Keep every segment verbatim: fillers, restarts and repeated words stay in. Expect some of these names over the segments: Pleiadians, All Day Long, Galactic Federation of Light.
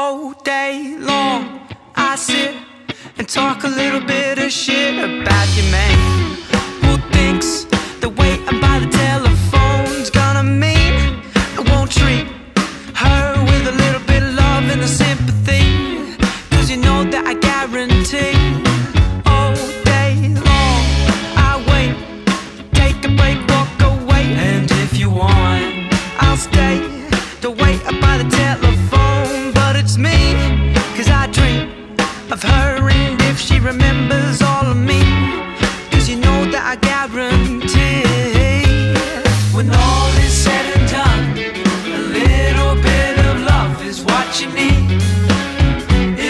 all day long. I sit and talk a little bit of shit about your man, who thinks the way I'm by the telephone's gonna mean I won't treat her with a little bit of love and a sympathy, 'cause you know that I guarantee all day long I wait, take a break, walk away, and if you want I'll stay the way I'm by the telephone. But it's me, 'cause I dream of her, and if she remembers all of me, 'cause you know that I guarantee when all is said and done, a little bit of love is what you need,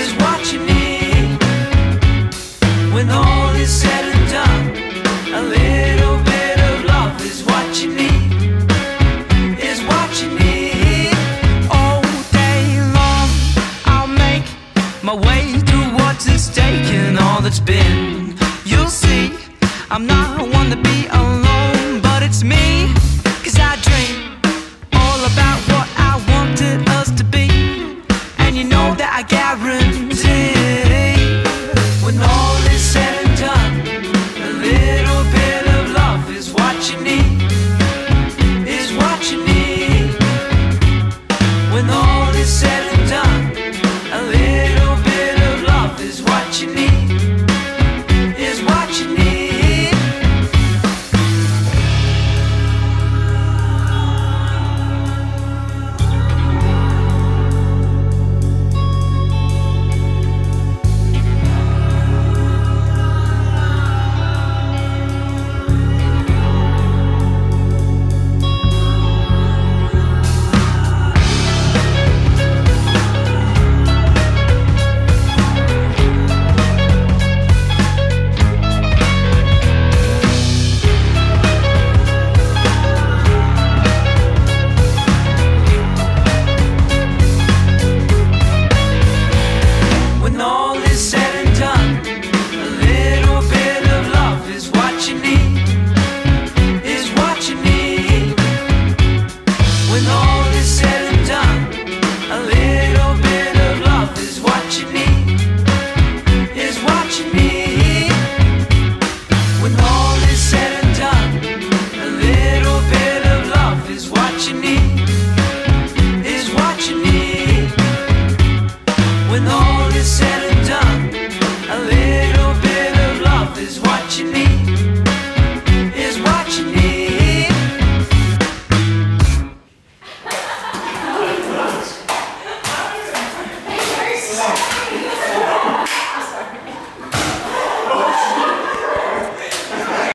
is what you need. When all is said and done, a little bit of love is what you need, is what you need. All day long I'll make my way through what's at stake and all that's been. You'll see I'm not one to be alone, but it's me, 'cause I dream all about what I wanted us to be, and you know that I guarantee when all is said and done, a little bit of love is what you need, is what you need. When all is said and done, a little bit of love is what you need, is what you need. When all is said and done, a little bit of love is what you need.